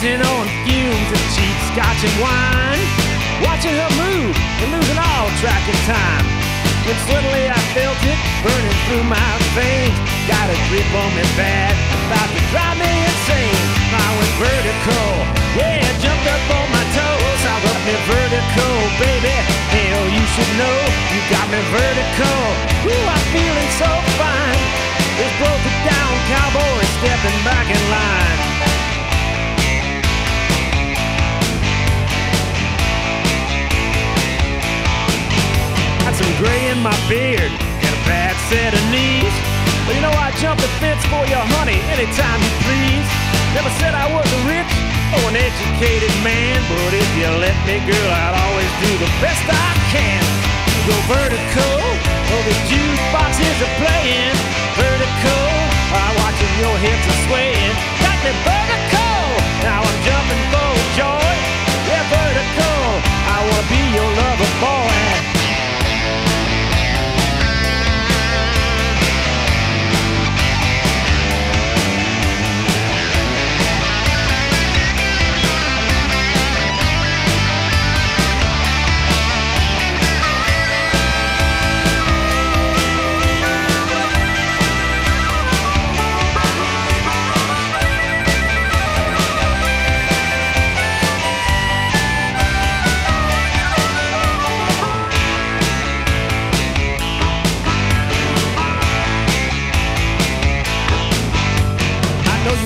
Blazing on fumes of cheap scotch and wine, watching her move and losing all track of time. When suddenly I felt it burning through my veins, got a grip on me bad, about to drive me insane. I went vertical, yeah, jumped up on my toes. I got me vertical, baby, hell you should know, you got me vertical. Ooh, I'm feeling so fine. This broken down cowboy stepping back in line. Some gray in my beard and a bad set of knees, but you know I jump the fence for your honey anytime you please. Never said I was a rich or an educated man, but if you let me, girl, I'd always do the best I can. You go vertical, oh the jukeboxes are playing vertical. I'm watching your hips are swaying, got me vertical. Now I'm jumping for joy, yeah vertical. I wanna be your lover boy.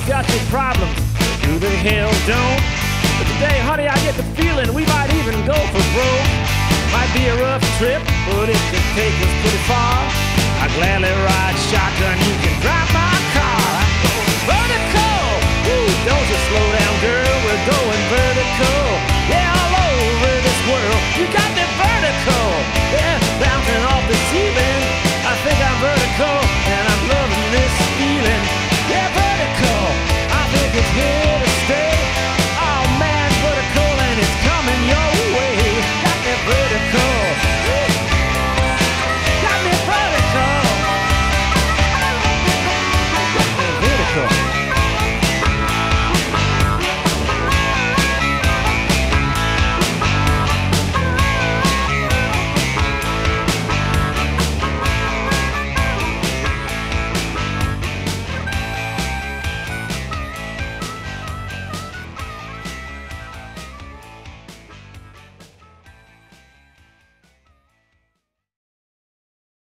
Got your problems, who the hell don't? But today, honey, I get the feeling we might even go for broke. Might be a rough trip, but it could take us pretty far. I'd gladly ride shotgun.